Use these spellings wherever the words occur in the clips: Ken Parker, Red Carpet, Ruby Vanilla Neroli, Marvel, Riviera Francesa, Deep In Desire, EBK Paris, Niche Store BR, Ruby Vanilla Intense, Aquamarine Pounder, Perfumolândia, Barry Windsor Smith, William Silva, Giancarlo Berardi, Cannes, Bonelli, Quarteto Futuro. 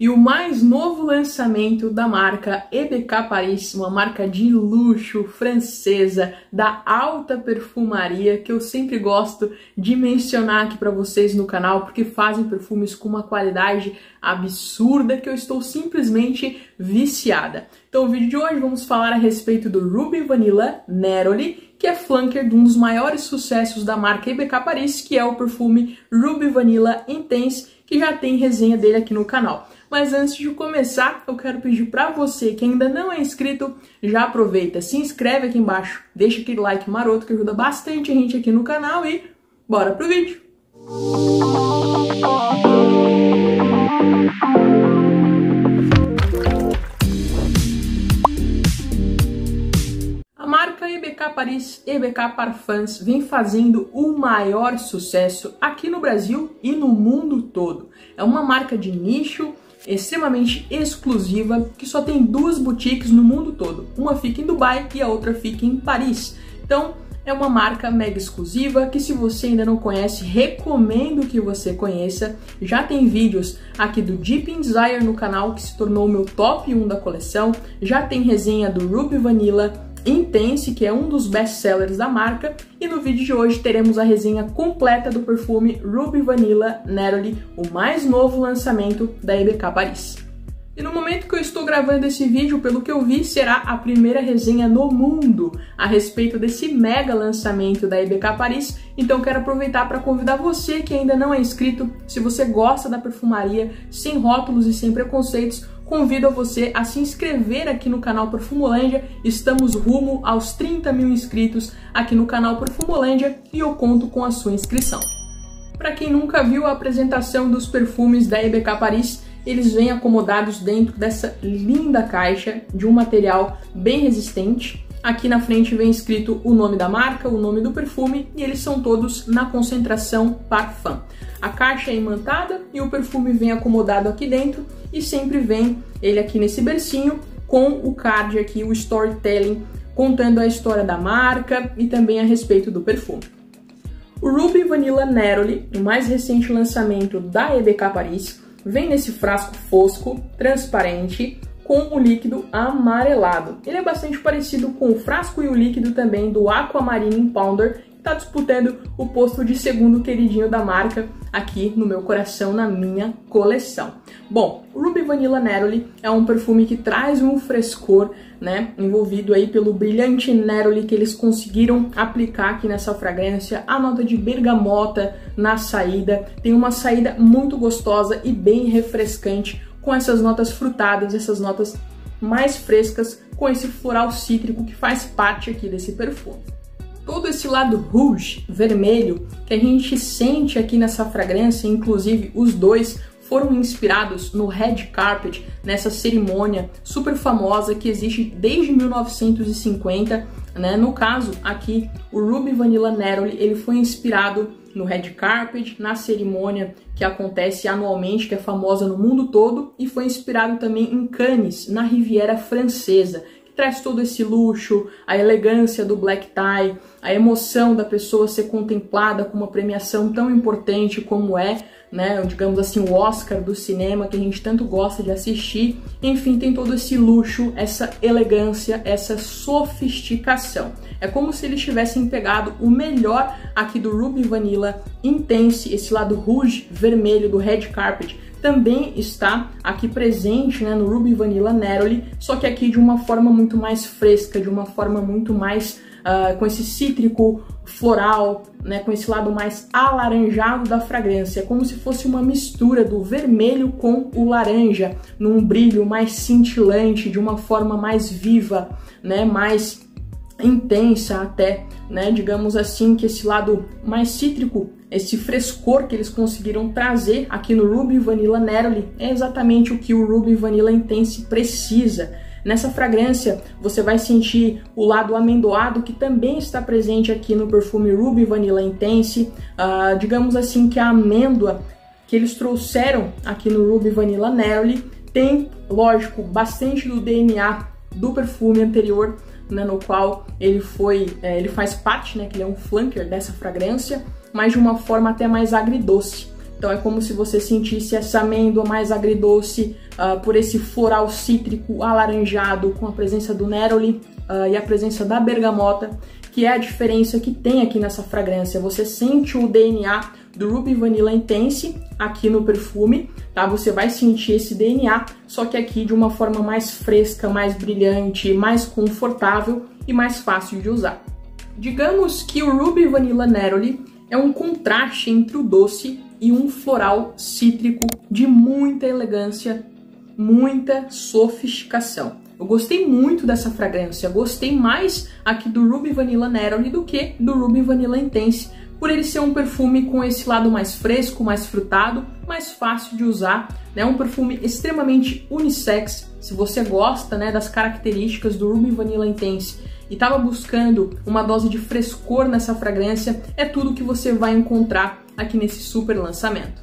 e o mais novo lançamento da marca EBK Paris, uma marca de luxo francesa da alta perfumaria que eu sempre gosto de mencionar aqui para vocês no canal, porque fazem perfumes com uma qualidade absurda que eu estou simplesmente viciada. Então, no vídeo de hoje vamos falar a respeito do Ruby Vanilla Neroli, que é flanker de um dos maiores sucessos da marca EBK Paris, que é o perfume Ruby Vanilla Intense, que já tem resenha dele aqui no canal. Mas antes de começar, eu quero pedir para você que ainda não é inscrito, já aproveita, se inscreve aqui embaixo, deixa aquele like maroto que ajuda bastante a gente aqui no canal e bora pro vídeo! EBK Paris, EBK Parfums vem fazendo o maior sucesso aqui no Brasil e no mundo todo. É uma marca de nicho extremamente exclusiva que só tem duas boutiques no mundo todo. Uma fica em Dubai e a outra fica em Paris. Então é uma marca mega exclusiva que, se você ainda não conhece, recomendo que você conheça. Já tem vídeos aqui do Deep In Desire no canal, que se tornou o meu top 1 da coleção. Já tem resenha do Ruby Vanilla Intense, que é um dos best-sellers da marca, e no vídeo de hoje teremos a resenha completa do perfume Ruby Vanilla Neroli, o mais novo lançamento da EBK Paris. E no momento que eu estou gravando esse vídeo, pelo que eu vi, será a primeira resenha no mundo a respeito desse mega lançamento da EBK Paris, então quero aproveitar para convidar você que ainda não é inscrito. Se você gosta da perfumaria sem rótulos e sem preconceitos, convido você a se inscrever aqui no canal Perfumolândia. Estamos rumo aos 30 mil inscritos aqui no canal Perfumolândia e eu conto com a sua inscrição. Para quem nunca viu a apresentação dos perfumes da EBK Paris, eles vêm acomodados dentro dessa linda caixa de um material bem resistente. Aqui na frente vem escrito o nome da marca, o nome do perfume, e eles são todos na concentração Parfum. A caixa é imantada e o perfume vem acomodado aqui dentro, e sempre vem ele aqui nesse bercinho com o card aqui, o storytelling, contando a história da marca e também a respeito do perfume. O Ruby Vanilla Neroli, o mais recente lançamento da EBK Paris, vem nesse frasco fosco, transparente, com o líquido amarelado. Ele é bastante parecido com o frasco e o líquido também do Aquamarine Pounder, que está disputando o posto de segundo queridinho da marca aqui no meu coração, na minha coleção. Bom, o Ruby Vanilla Neroli é um perfume que traz um frescor, né, envolvido aí pelo brilhante Neroli que eles conseguiram aplicar aqui nessa fragrância. A nota de bergamota na saída, tem uma saída muito gostosa e bem refrescante, com essas notas frutadas, essas notas mais frescas, com esse floral cítrico que faz parte aqui desse perfume. Todo esse lado rouge, vermelho, que a gente sente aqui nessa fragrância, inclusive os dois foram inspirados no Red Carpet, nessa cerimônia super famosa que existe desde 1950, né? No caso aqui, o Ruby Vanilla Neroli, ele foi inspirado no Red Carpet, na cerimônia que acontece anualmente, que é famosa no mundo todo, e foi inspirado também em Cannes, na Riviera Francesa, que traz todo esse luxo, a elegância do black tie, a emoção da pessoa ser contemplada com uma premiação tão importante como é, né, digamos assim, o Oscar do cinema, que a gente tanto gosta de assistir. Enfim, tem todo esse luxo, essa elegância, essa sofisticação. É como se eles tivessem pegado o melhor aqui do Ruby Vanilla Intense, esse lado rouge vermelho do Red Carpet também está aqui presente, né, no Ruby Vanilla Neroli, só que aqui de uma forma muito mais fresca, de uma forma muito mais com esse cítrico floral, né, com esse lado mais alaranjado da fragrância, como se fosse uma mistura do vermelho com o laranja, num brilho mais cintilante, de uma forma mais viva, né, mais intensa até, né, digamos assim, que esse lado mais cítrico, esse frescor que eles conseguiram trazer aqui no Ruby Vanilla Neroli é exatamente o que o Ruby Vanilla Intense precisa. Nessa fragrância você vai sentir o lado amendoado que também está presente aqui no perfume Ruby Vanilla Intense, digamos assim que a amêndoa que eles trouxeram aqui no Ruby Vanilla Neroli tem, lógico, bastante do DNA do perfume anterior, né, no qual ele faz parte, né, que ele é um flanker dessa fragrância, mas de uma forma até mais agridoce. Então é como se você sentisse essa amêndoa mais agridoce por esse floral cítrico alaranjado com a presença do neroli e a presença da bergamota, que é a diferença que tem aqui nessa fragrância. Você sente o DNA do Ruby Vanilla Intense aqui no perfume, tá? Você vai sentir esse DNA, só que aqui de uma forma mais fresca, mais brilhante, mais confortável e mais fácil de usar. Digamos que o Ruby Vanilla Neroli é um contraste entre o doce e um floral cítrico de muita elegância, muita sofisticação. Eu gostei muito dessa fragrância, gostei mais aqui do Ruby Vanilla Neroli do que do Ruby Vanilla Intense, por ele ser um perfume com esse lado mais fresco, mais frutado, mais fácil de usar, né? Um perfume extremamente unissex. Se você gosta, né, das características do Ruby Vanilla Intense e estava buscando uma dose de frescor nessa fragrância, é tudo que você vai encontrar aqui nesse super lançamento.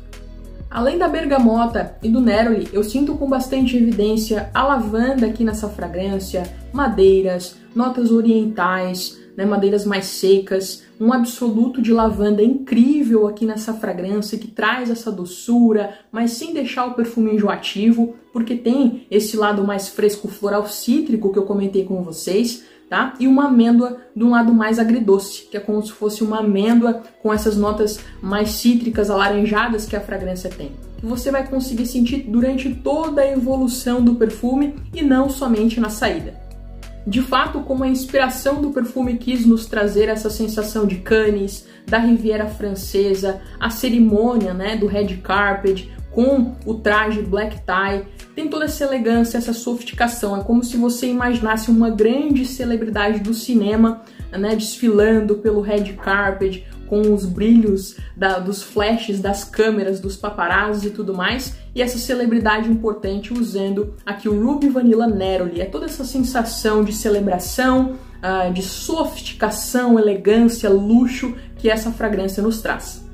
Além da bergamota e do neroli, eu sinto com bastante evidência a lavanda aqui nessa fragrância, madeiras, notas orientais, né, madeiras mais secas, um absoluto de lavanda incrível aqui nessa fragrância, que traz essa doçura, mas sem deixar o perfume enjoativo, porque tem esse lado mais fresco floral cítrico que eu comentei com vocês, tá? E uma amêndoa de um lado mais agridoce, que é como se fosse uma amêndoa com essas notas mais cítricas, alaranjadas que a fragrância tem. Que você vai conseguir sentir durante toda a evolução do perfume e não somente na saída. De fato, como a inspiração do perfume quis nos trazer essa sensação de Cannes, da Riviera Francesa, a cerimônia, né, do Red Carpet, com o traje black tie, tem toda essa elegância, essa sofisticação. É como se você imaginasse uma grande celebridade do cinema, né, desfilando pelo Red Carpet, com os brilhos dos flashes, das câmeras, dos paparazzi e tudo mais, e essa celebridade importante usando aqui o Ruby Vanilla Neroli. É toda essa sensação de celebração, de sofisticação, elegância, luxo que essa fragrância nos traz.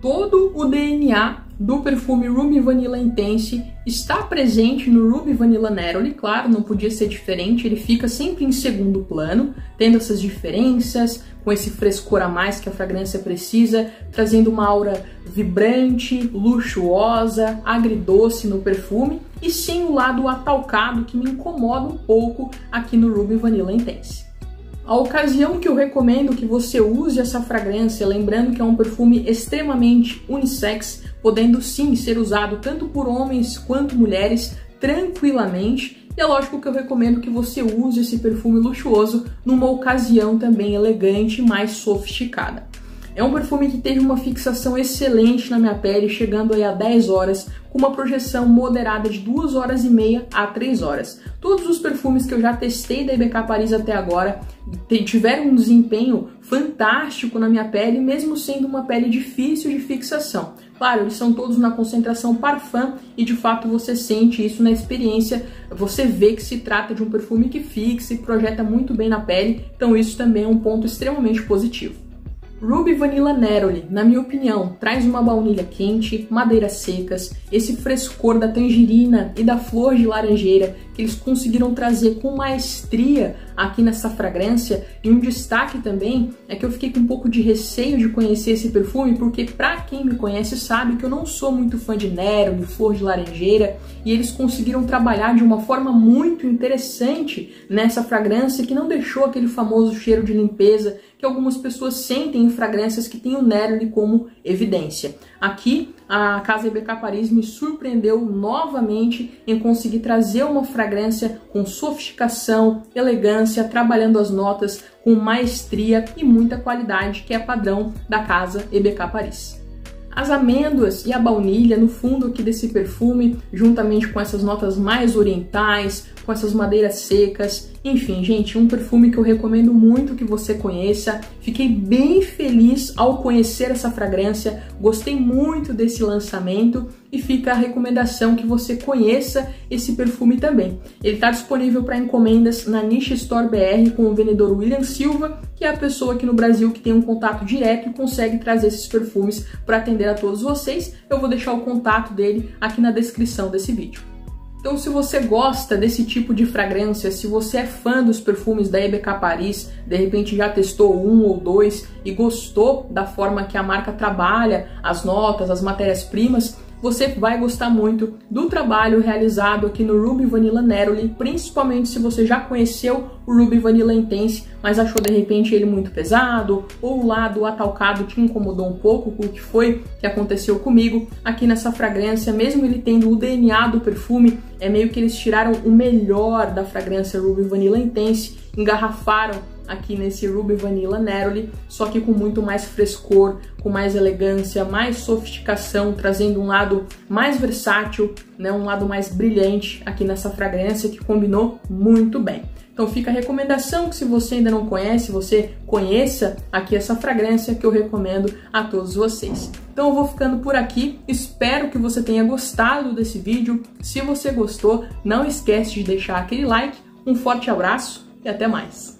Todo o DNA do perfume Ruby Vanilla Intense está presente no Ruby Vanilla Neroli, claro, não podia ser diferente, ele fica sempre em segundo plano, tendo essas diferenças, com esse frescor a mais que a fragrância precisa, trazendo uma aura vibrante, luxuosa, agridoce no perfume, e sem o lado atalcado que me incomoda um pouco aqui no Ruby Vanilla Intense. A ocasião que eu recomendo que você use essa fragrância, lembrando que é um perfume extremamente unissex, podendo sim ser usado tanto por homens quanto mulheres tranquilamente, e é lógico que eu recomendo que você use esse perfume luxuoso numa ocasião também elegante e mais sofisticada. É um perfume que teve uma fixação excelente na minha pele, chegando aí a 10 horas, com uma projeção moderada de 2 horas e meia a 3 horas. Todos os perfumes que eu já testei da EBK Paris até agora tiveram um desempenho fantástico na minha pele, mesmo sendo uma pele difícil de fixação. Claro, eles são todos na concentração parfum e de fato você sente isso na experiência, você vê que se trata de um perfume que fixa e projeta muito bem na pele, então isso também é um ponto extremamente positivo. Ruby Vanilla Neroli, na minha opinião, traz uma baunilha quente, madeiras secas, esse frescor da tangerina e da flor de laranjeira que eles conseguiram trazer com maestria aqui nessa fragrância. E um destaque também é que eu fiquei com um pouco de receio de conhecer esse perfume, porque pra quem me conhece sabe que eu não sou muito fã de Neroli, flor de laranjeira, e eles conseguiram trabalhar de uma forma muito interessante nessa fragrância, que não deixou aquele famoso cheiro de limpeza que algumas pessoas sentem em fragrâncias que tem o neroli como evidência. Aqui, a Casa EBK Paris me surpreendeu novamente em conseguir trazer uma fragrância com sofisticação, elegância, trabalhando as notas com maestria e muita qualidade, que é padrão da Casa EBK Paris. As amêndoas e a baunilha no fundo aqui desse perfume, juntamente com essas notas mais orientais, com essas madeiras secas, enfim, gente, um perfume que eu recomendo muito que você conheça. Fiquei bem feliz ao conhecer essa fragrância, gostei muito desse lançamento e fica a recomendação que você conheça esse perfume também. Ele está disponível para encomendas na Niche Store BR com o vendedor William Silva, que é a pessoa aqui no Brasil que tem um contato direto e consegue trazer esses perfumes para atender a todos vocês. Eu vou deixar o contato dele aqui na descrição desse vídeo. Então, se você gosta desse tipo de fragrância, se você é fã dos perfumes da EBK Paris, de repente já testou um ou dois e gostou da forma que a marca trabalha as notas, as matérias-primas, você vai gostar muito do trabalho realizado aqui no Ruby Vanilla Neroli, principalmente se você já conheceu o Ruby Vanilla Intense, mas achou de repente ele muito pesado, ou o lado atalcado te incomodou um pouco, o que foi que aconteceu comigo aqui nessa fragrância. Mesmo ele tendo o DNA do perfume, é meio que eles tiraram o melhor da fragrância Ruby Vanilla Intense, engarrafaram aqui nesse Ruby Vanilla Neroli, só que com muito mais frescor, com mais elegância, mais sofisticação, trazendo um lado mais versátil, né, um lado mais brilhante aqui nessa fragrância que combinou muito bem. Então fica a recomendação que, se você ainda não conhece, você conheça aqui essa fragrância que eu recomendo a todos vocês. Então eu vou ficando por aqui, espero que você tenha gostado desse vídeo. Se você gostou, não esquece de deixar aquele like, um forte abraço e até mais!